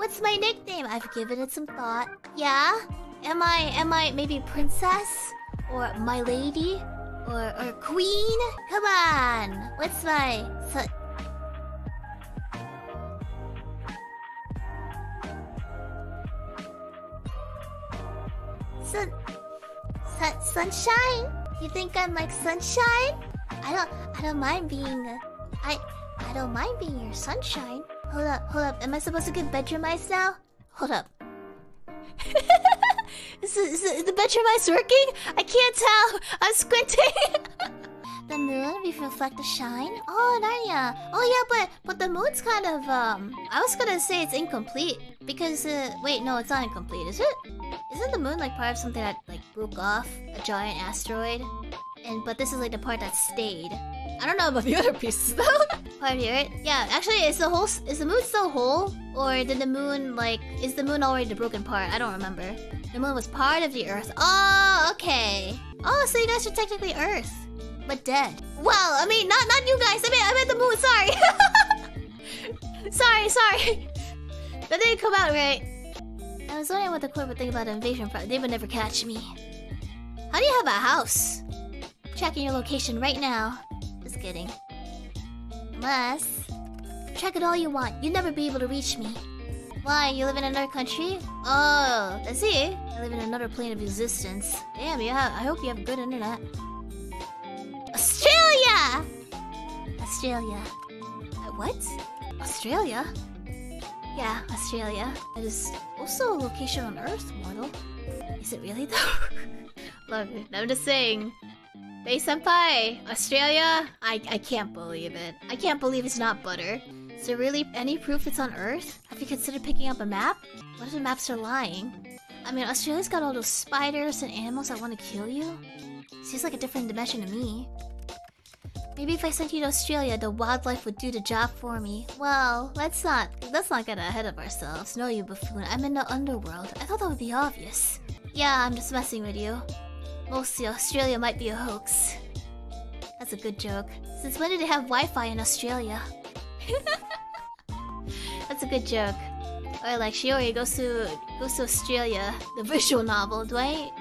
What's my nickname? I've given it some thought. Yeah? Am I maybe princess? Or my lady? Or queen? Come on! What's my... sunshine? You think I'm like sunshine? I don't mind being I don't mind being your sunshine. Hold up, am I supposed to get bedroomized now? Hold up. Is the bedroomized working? I can't tell! I'm squinting! The moon, we reflect the shine. Oh, Narnia. Oh yeah, but the moon's kind of I was gonna say it's incomplete because wait, no, it's not incomplete, is it? Isn't the moon like part of something that like broke off a giant asteroid? But this is like the part that stayed. I don't know about the other pieces though. Part of the Earth? Yeah, actually, is the moon still whole, or did the moon like is the moon already the broken part? I don't remember. The moon was part of the Earth. Oh, okay. Oh, so you guys are technically Earth. But dead. Well, I mean, not you guys. I meant the moon. Sorry. sorry. That didn't come out right. I was wondering what the court would think about an invasion. They would never catch me. How do you have a house? Tracking your location right now. Just kidding. Unless, track it all you want. You'd never be able to reach me. Why? You live in another country? Oh, I see. I live in another plane of existence. Damn, I hope you have good internet. Australia. What? Australia? Yeah, Australia. That is also a location on Earth, mortal. Is it really though? Look, I'm just saying. Hey, senpai! Australia? I can't believe it. I can't believe it's not butter. Is there really any proof it's on Earth? Have you considered picking up a map? What if the maps are lying? I mean, Australia's got all those spiders and animals that want to kill you. Seems like a different dimension to me. Maybe if I sent you to Australia, the wildlife would do the job for me. Well, let's not get ahead of ourselves. No, you buffoon. I'm in the underworld. I thought that would be obvious. Yeah, I'm just messing with you. Mostly Australia might be a hoax. That's a good joke. Since when did they have Wi-Fi in Australia? That's a good joke. Or like Shiori goes to Australia, the visual novel, right?